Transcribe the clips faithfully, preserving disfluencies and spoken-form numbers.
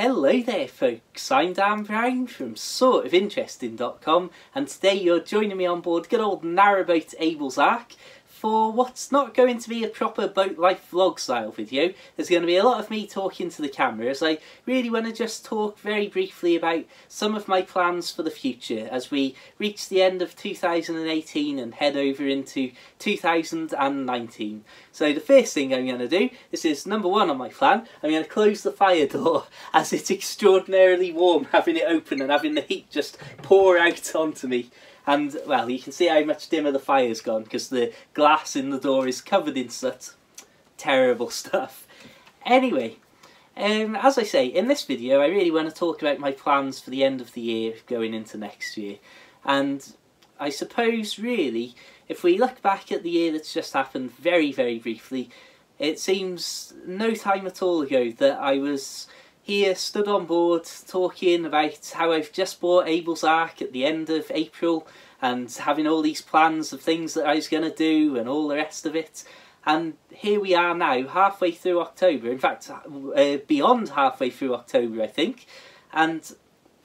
Hello there folks, I'm Dan Brown from sort of interesting dot com, and today you're joining me on board good old narrowboat Abel's Ark for what's not going to be a proper boat life vlog style video. There's going to be a lot of me talking to the camera as I really want to just talk very briefly about some of my plans for the future as we reach the end of two thousand eighteen and head over into two thousand nineteen. So the first thing I'm going to do, this is number one on my plan, I'm going to close the fire door as it's extraordinarily warm having it open and having the heat just pour out onto me. And, well, you can see how much dimmer the fire's gone because the glass in the door is covered in soot. Terrible stuff. Anyway, um, as I say, in this video I really want to talk about my plans for the end of the year going into next year. And I suppose, really, if we look back at the year that's just happened very, very briefly, it seems no time at all ago that I was here, stood on board, talking about how I've just bought Abel's Ark at the end of April and having all these plans of things that I was going to do and all the rest of it. And here we are now, halfway through October, in fact uh, beyond halfway through October I think, and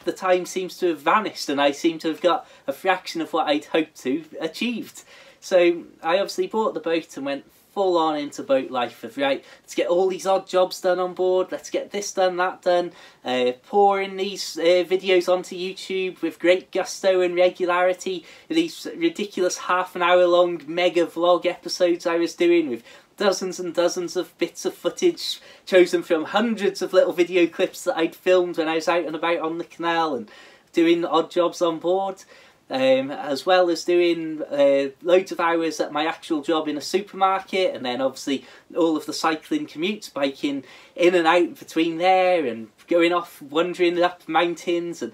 the time seems to have vanished and I seem to have got a fraction of what I'd hoped to achieved. So I obviously bought the boat and went full on into boat life of, right, let's get all these odd jobs done on board, let's get this done, that done, uh, pouring these uh, videos onto YouTube with great gusto and regularity, these ridiculous half an hour long mega vlog episodes I was doing with dozens and dozens of bits of footage chosen from hundreds of little video clips that I'd filmed when I was out and about on the canal and doing odd jobs on board. Um, as well as doing uh, loads of hours at my actual job in a supermarket, and then obviously all of the cycling commutes, biking in and out between there and going off wandering up mountains. And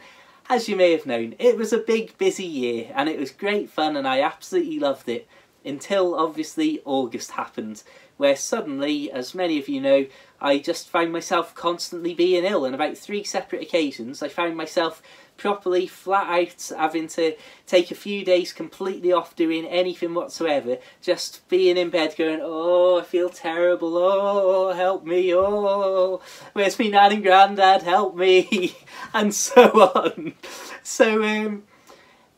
as you may have known, it was a big busy year and it was great fun and I absolutely loved it until obviously August happened, where suddenly, as many of you know, I just found myself constantly being ill. On about three separate occasions I found myself properly flat out having to take a few days completely off doing anything whatsoever, just being in bed going, oh I feel terrible, oh help me, oh where's me nan and grandad, help me, and so on. So um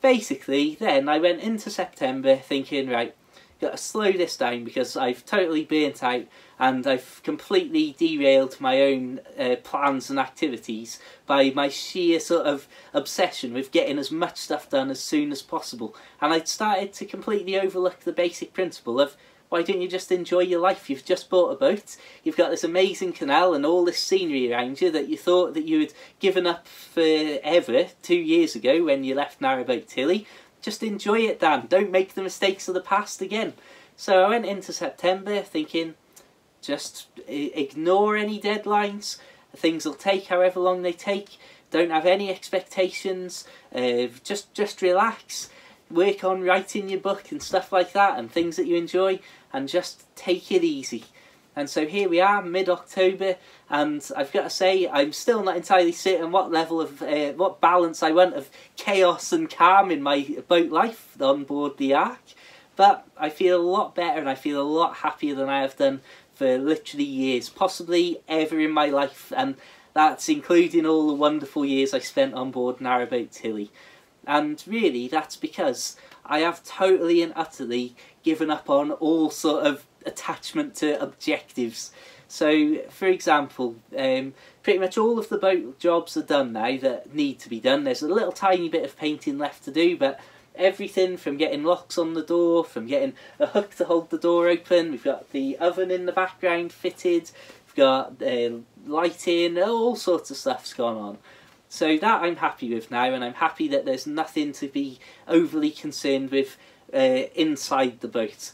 basically then I went into September thinking, right, gotta slow this down because I've totally burnt out and I've completely derailed my own uh, plans and activities by my sheer sort of obsession with getting as much stuff done as soon as possible. And I'd started to completely overlook the basic principle of, why don't you just enjoy your life? You've just bought a boat, you've got this amazing canal and all this scenery around you that you thought that you had given up forever two years ago when you left Narrowboat Tilly. Just enjoy it, Dan. Don't make the mistakes of the past again. So I went into September thinking, just ignore any deadlines. Things will take however long they take. Don't have any expectations. Uh, just, just relax. Work on writing your book and stuff like that and things that you enjoy and just take it easy. And so here we are, mid-October, and I've got to say I'm still not entirely certain what level of uh, what balance I want of chaos and calm in my boat life on board the Ark, but I feel a lot better and I feel a lot happier than I have done for literally years, possibly ever in my life, and that's including all the wonderful years I spent on board Narrowboat Tilly. And really that's because I have totally and utterly given up on all sort of attachment to objectives. So for example, um, pretty much all of the boat jobs are done now that need to be done. There's a little tiny bit of painting left to do, but everything from getting locks on the door, from getting a hook to hold the door open, we've got the oven in the background fitted, we've got uh, lighting, all sorts of stuff's gone on. So that I'm happy with now, and I'm happy that there's nothing to be overly concerned with uh, inside the boat.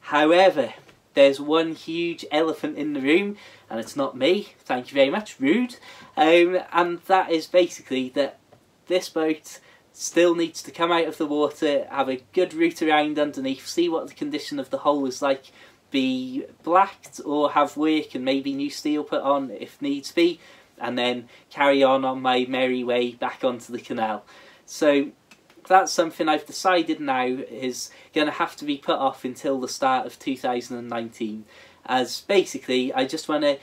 However, there's one huge elephant in the room, and it's not me, thank you very much, rude, um, and that is basically that this boat still needs to come out of the water, have a good route around underneath, see what the condition of the hull is like, be blacked or have work and maybe new steel put on if needs be, and then carry on on my merry way back onto the canal. So that's something I've decided now is going to have to be put off until the start of two thousand nineteen, as basically I just want to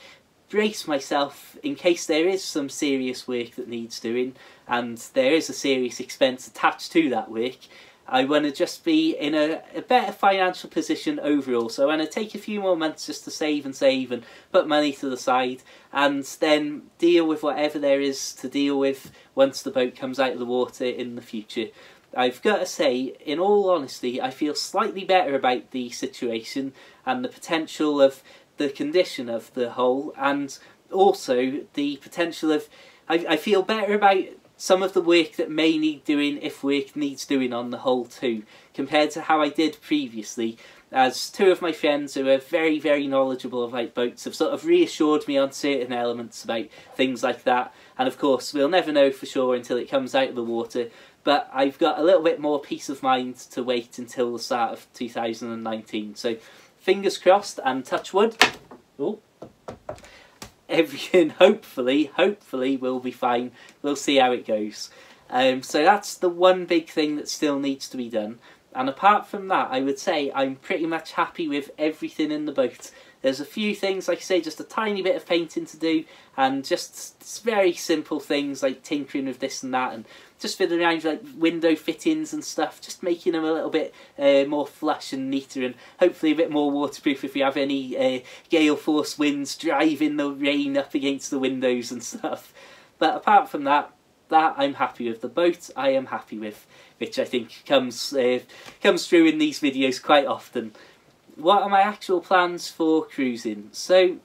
brace myself in case there is some serious work that needs doing and there is a serious expense attached to that work. I want to just be in a, a better financial position overall, so I want to take a few more months just to save and save and put money to the side and then deal with whatever there is to deal with once the boat comes out of the water in the future. I've got to say, in all honesty, I feel slightly better about the situation and the potential of the condition of the hull, and also the potential of... I, I feel better about some of the work that may need doing, if work needs doing on the hull too, compared to how I did previously, as two of my friends who are very, very knowledgeable about boats have sort of reassured me on certain elements about things like that. And of course, we'll never know for sure until it comes out of the water, but I've got a little bit more peace of mind to wait until the start of two thousand nineteen. So, fingers crossed and touch wood. Oh. Everything hopefully, hopefully will be fine. We'll see how it goes. Um, so that's the one big thing that still needs to be done. And apart from that, I would say I'm pretty much happy with everything in the boat. There's a few things, like I say, just a tiny bit of painting to do, and just very simple things like tinkering with this and that, and just fiddling around with like window fittings and stuff, just making them a little bit uh, more flush and neater, and hopefully a bit more waterproof if we have any uh, gale force winds driving the rain up against the windows and stuff. But apart from that, that I'm happy with. The boat I am happy with, which I think comes uh, comes through in these videos quite often. What are my actual plans for cruising? So,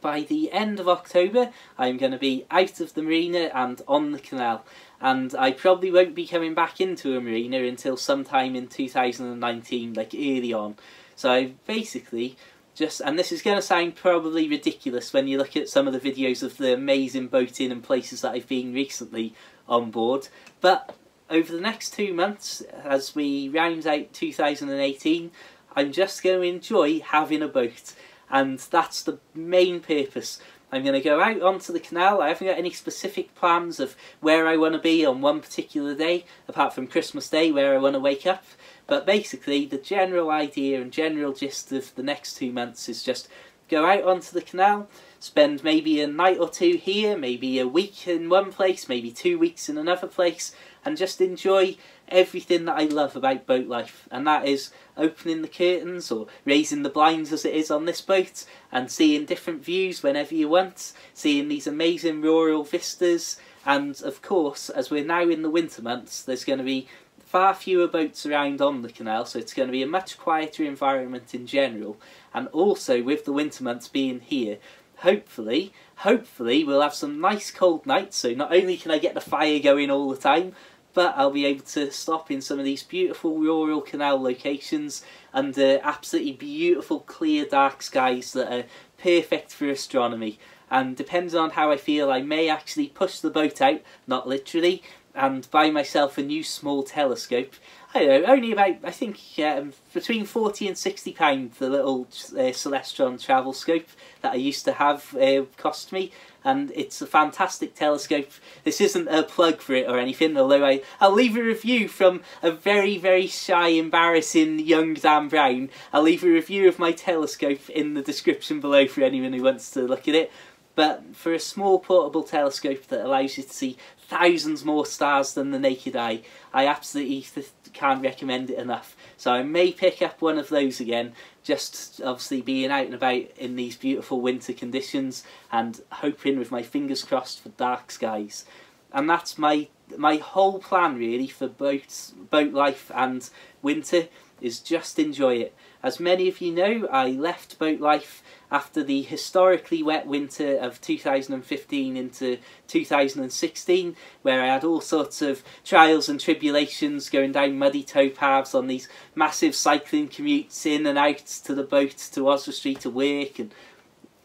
by the end of October, I'm going to be out of the marina and on the canal, and I probably won't be coming back into a marina until sometime in two thousand nineteen, like early on. So I basically just, and this is going to sound probably ridiculous when you look at some of the videos of the amazing boating and places that I've been recently on board, but over the next two months, as we round out two thousand eighteen, I'm just going to enjoy having a boat, and that's the main purpose. I'm going to go out onto the canal. I haven't got any specific plans of where I want to be on one particular day, apart from Christmas Day where I want to wake up, but basically the general idea and general gist of the next two months is just go out onto the canal, spend maybe a night or two here, maybe a week in one place, maybe two weeks in another place, and just enjoy everything that I love about boat life, and that is opening the curtains or raising the blinds as it is on this boat, and seeing different views whenever you want, seeing these amazing rural vistas, and of course, as we're now in the winter months, there's going to be far fewer boats around on the canal, so it's going to be a much quieter environment in general, and also with the winter months being here, Hopefully, hopefully we'll have some nice cold nights, so not only can I get the fire going all the time, but I'll be able to stop in some of these beautiful rural canal locations under absolutely beautiful clear dark skies that are perfect for astronomy. And depending on how I feel, I may actually push the boat out, not literally, and buy myself a new small telescope. I don't know, only about, I think, um, between forty and sixty pounds, the little uh, Celestron travel scope that I used to have uh, cost me, and it's a fantastic telescope. This isn't a plug for it or anything, although I, I'll leave a review from a very, very shy, embarrassing young Dan Brown. I'll leave a review of my telescope in the description below for anyone who wants to look at it. But for a small portable telescope that allows you to see thousands more stars than the naked eye, I absolutely th can't recommend it enough. So I may pick up one of those again, just obviously being out and about in these beautiful winter conditions and hoping with my fingers crossed for dark skies. And that's my my whole plan really for boats, boat life and winter, is just enjoy it. As many of you know, I left boat life after the historically wet winter of two thousand fifteen into two thousand sixteen, where I had all sorts of trials and tribulations going down muddy towpaths on these massive cycling commutes in and out to the boat, to Oswestry, to work, and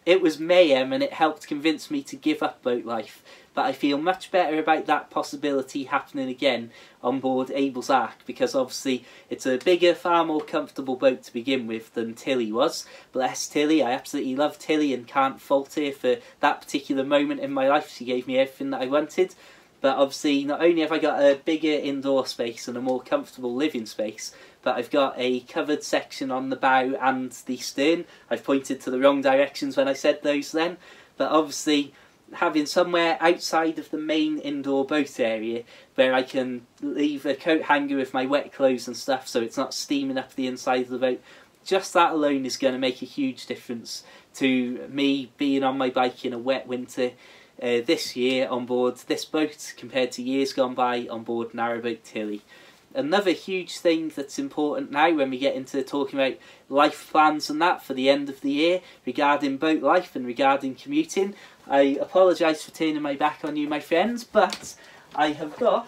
it was mayhem, and it helped convince me to give up boat life. But I feel much better about that possibility happening again on board Abel's Ark, because obviously it's a bigger, far more comfortable boat to begin with than Tilly was. Bless Tilly, I absolutely love Tilly and can't fault her for that particular moment in my life. She gave me everything that I wanted. But obviously not only have I got a bigger indoor space and a more comfortable living space, but I've got a covered section on the bow and the stern. I've pointed to the wrong directions when I said those then, but obviously having somewhere outside of the main indoor boat area where I can leave a coat hanger with my wet clothes and stuff so it's not steaming up the inside of the boat, just that alone is going to make a huge difference to me being on my bike in a wet winter uh, this year on board this boat compared to years gone by on board Narrowboat Tilly. Another huge thing that's important now when we get into talking about life plans and that for the end of the year regarding boat life and regarding commuting, I apologise for turning my back on you, my friends, but I have got,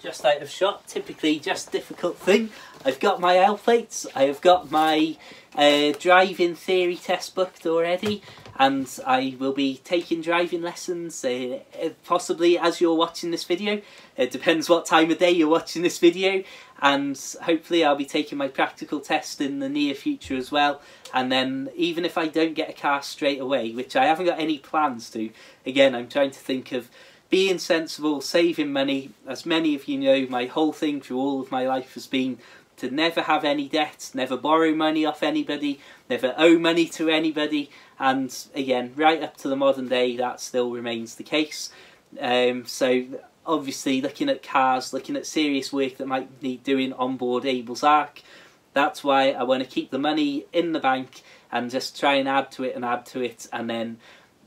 just out of shot, typically just difficult thing, I've got my L plates, I have got my uh, driving theory test booked already, and I will be taking driving lessons, uh, possibly as you're watching this video. It depends what time of day you're watching this video, and hopefully I'll be taking my practical test in the near future as well. And then even if I don't get a car straight away, which I haven't got any plans to, again, I'm trying to think of being sensible, saving money. As many of you know, my whole thing through all of my life has been to never have any debts, never borrow money off anybody, never owe money to anybody, and again, right up to the modern day, that still remains the case. Um, so obviously looking at cars, looking at serious work that might need doing on board Abel's Ark, that's why I want to keep the money in the bank and just try and add to it and add to it, and then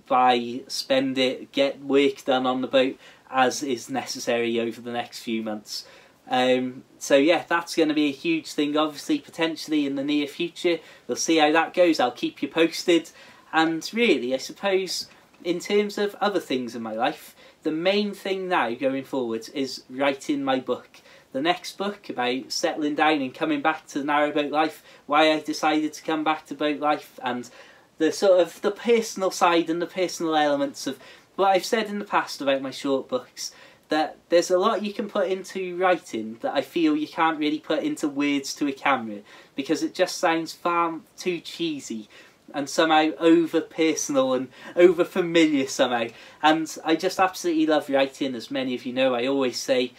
buy, spend it, get work done on the boat as is necessary over the next few months. Um, so yeah, that's going to be a huge thing, obviously, potentially in the near future. We'll see how that goes. I'll keep you posted. And really, I suppose, in terms of other things in my life, the main thing now going forward is writing my book. The next book about settling down and coming back to narrowboat life, why I decided to come back to boat life, and the sort of the personal side and the personal elements of what I've said in the past about my short books. That there's a lot you can put into writing that I feel you can't really put into words to a camera, because it just sounds far too cheesy and somehow over personal and over familiar somehow. And I just absolutely love writing. As many of you know, I always say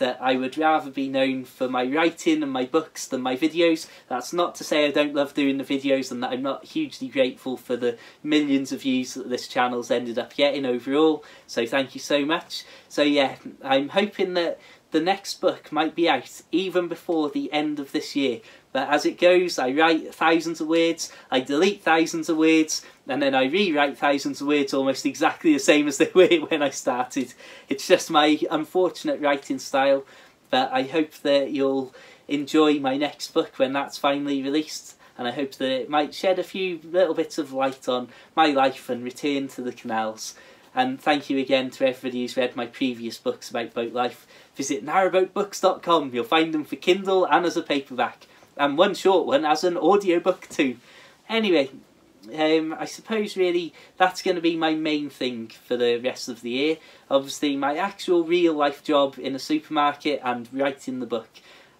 that I would rather be known for my writing and my books than my videos. That's not to say I don't love doing the videos and that I'm not hugely grateful for the millions of views that this channel's ended up getting overall, so thank you so much. So yeah, I'm hoping that the next book might be out even before the end of this year, but as it goes, I write thousands of words, I delete thousands of words, and then I rewrite thousands of words almost exactly the same as they were when I started. It's just my unfortunate writing style, but I hope that you'll enjoy my next book when that's finally released, and I hope that it might shed a few little bits of light on my life and return to the canals. And thank you again to everybody who's read my previous books about boat life. Visit narrowboat books dot com, you'll find them for Kindle and as a paperback. And one short one as an audiobook too. Anyway, um, I suppose really that's going to be my main thing for the rest of the year. Obviously my actual real life job in a supermarket and writing the book.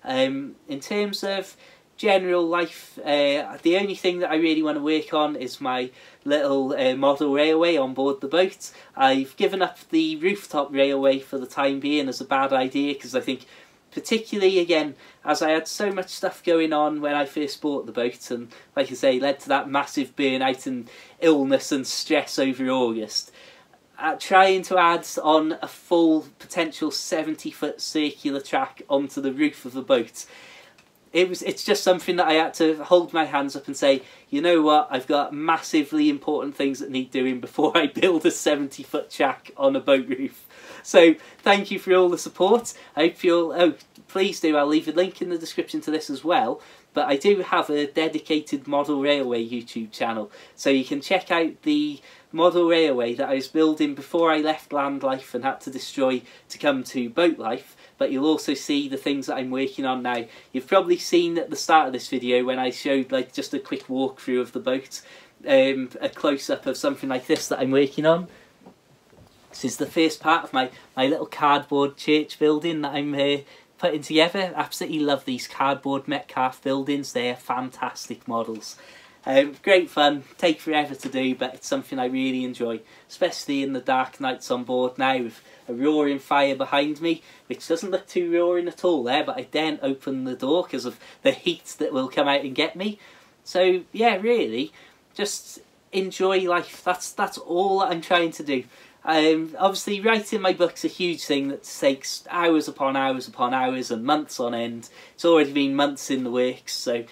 Um, in terms of general life, uh, the only thing that I really want to work on is my little uh, model railway on board the boat. I've given up the rooftop railway for the time being as a bad idea, because I think particularly again as I had so much stuff going on when I first bought the boat, and like I say, led to that massive burnout and illness and stress over August, uh, trying to add on a full potential seventy foot circular track onto the roof of the boat, It was, it's just something that I had to hold my hands up and say, you know what, I've got massively important things that need doing before I build a seventy foot track on a boat roof. So thank you for all the support. I hope you'll, oh, please do, I'll leave a link in the description to this as well. But I do have a dedicated model railway YouTube channel, so you can check out the model railway that I was building before I left land life and had to destroy to come to boat life. But you'll also see the things that I'm working on now. You've probably seen at the start of this video when I showed like just a quick walkthrough of the boat, um, a close-up of something like this that I'm working on. This is the first part of my, my little cardboard church building that I'm uh, putting together. Absolutely love these cardboard Metcalf buildings, they're fantastic models. Um, great fun, take forever to do, but it's something I really enjoy, especially in the dark nights on board now with a roaring fire behind me, which doesn't look too roaring at all there, but I daren't open the door because of the heat that will come out and get me. So yeah, really, just enjoy life. That's that's all that I'm trying to do. Um, obviously writing my book's a huge thing that takes hours upon hours upon hours and months on end. It's already been months in the works, so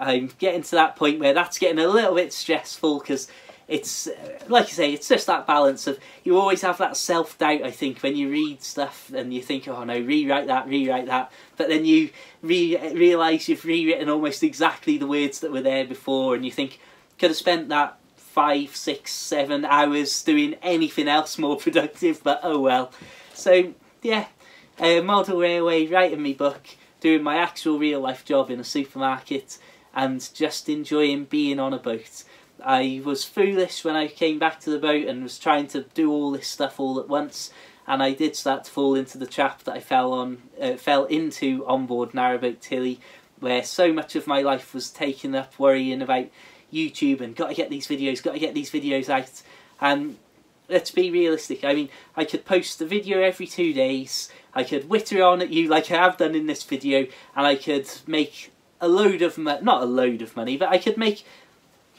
I'm getting to that point where that's getting a little bit stressful because it's, like I say, it's just that balance of, you always have that self-doubt, I think, when you read stuff and you think, oh no, rewrite that, rewrite that, but then you re realise you've rewritten almost exactly the words that were there before, and you think, could have spent that five, six, seven hours doing anything else more productive, but oh well. So yeah, uh, model railway, writing my book, doing my actual real-life job in a supermarket, and just enjoying being on a boat. I was foolish when I came back to the boat and was trying to do all this stuff all at once, and I did start to fall into the trap that I fell on, uh, fell into on board Narrowboat Tilly, where so much of my life was taken up worrying about YouTube and gotta get these videos, gotta get these videos out. And let's be realistic, I mean, I could post a video every two days, I could whitter on at you like I have done in this video, and I could make a load of money, not a load of money, but I could make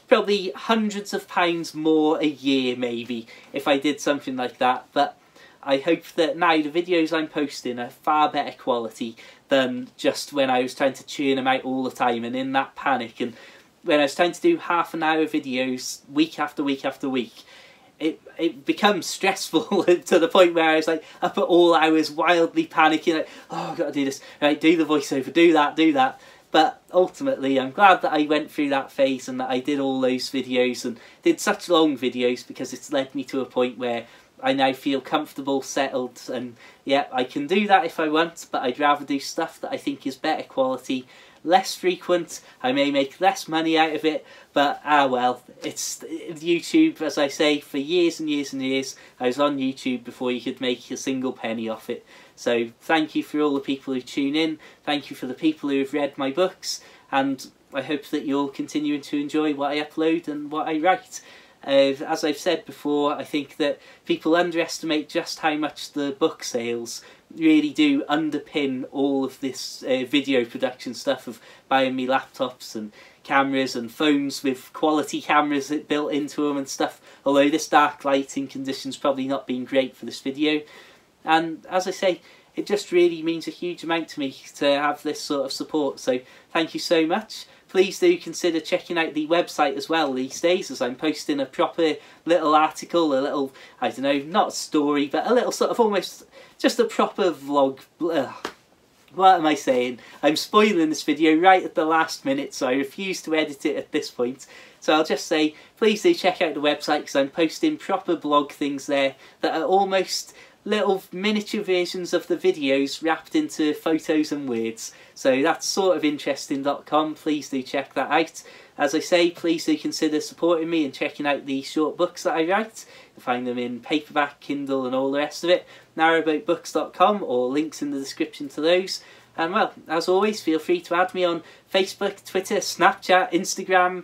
probably hundreds of pounds more a year maybe if I did something like that. But I hope that now the videos I'm posting are far better quality than just when I was trying to churn them out all the time and in that panic, and when I was trying to do half an hour videos week after week after week. It, it becomes stressful to the point where I was like up at all hours wildly panicking, like, oh, I've got to do this, right, do the voiceover, do that, do that. But ultimately I'm glad that I went through that phase and that I did all those videos and did such long videos, because it's led me to a point where I now feel comfortable, settled, and yeah, I can do that if I want, but I'd rather do stuff that I think is better quality, less frequent. I may make less money out of it, but ah well, it's YouTube, as I say, for years and years and years. I was on YouTube before you could make a single penny off it. So thank you for all the people who tune in, thank you for the people who have read my books, and I hope that you're continuing to enjoy what I upload and what I write. Uh, as I've said before, I think that people underestimate just how much the book sales really do underpin all of this uh, video production stuff of buying me laptops and cameras and phones with quality cameras built into them and stuff, although this dark lighting condition's probably not been great for this video. And as I say, it just really means a huge amount to me to have this sort of support, so thank you so much. Please do consider checking out the website as well these days, as I'm posting a proper little article, a little, I don't know, not story, but a little sort of almost just a proper vlog. Ugh. What am I saying? I'm spoiling this video right at the last minute, so I refuse to edit it at this point. So I'll just say, please do check out the website, because I'm posting proper blog things there that are almost little miniature versions of the videos wrapped into photos and words. So that's sort of interesting dot com, please do check that out. As I say, please do consider supporting me and checking out the short books that I write. You'll find them in paperback, Kindle and all the rest of it. narrowboat books dot com, or links in the description to those. And well, as always, feel free to add me on Facebook, Twitter, Snapchat, Instagram,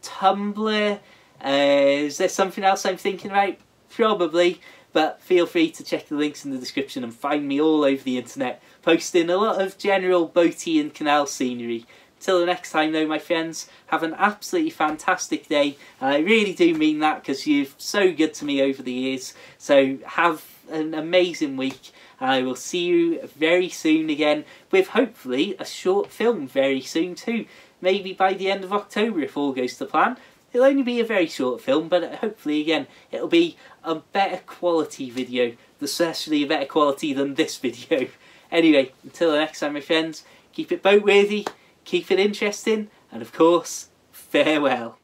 Tumblr. Uh, is there something else I'm thinking about? Probably. But feel free to check the links in the description and find me all over the internet, posting a lot of general boaty and canal scenery. Till the next time though, my friends, have an absolutely fantastic day, and I really do mean that, because you've so good to me over the years. So have an amazing week, and I will see you very soon again, with hopefully a short film very soon too. Maybe by the end of October if all goes to plan. It'll only be a very short film, but hopefully, again, it'll be a better quality video. Certainly a better quality than this video. Anyway, until the next time, my friends, keep it boatworthy, keep it interesting, and of course, farewell.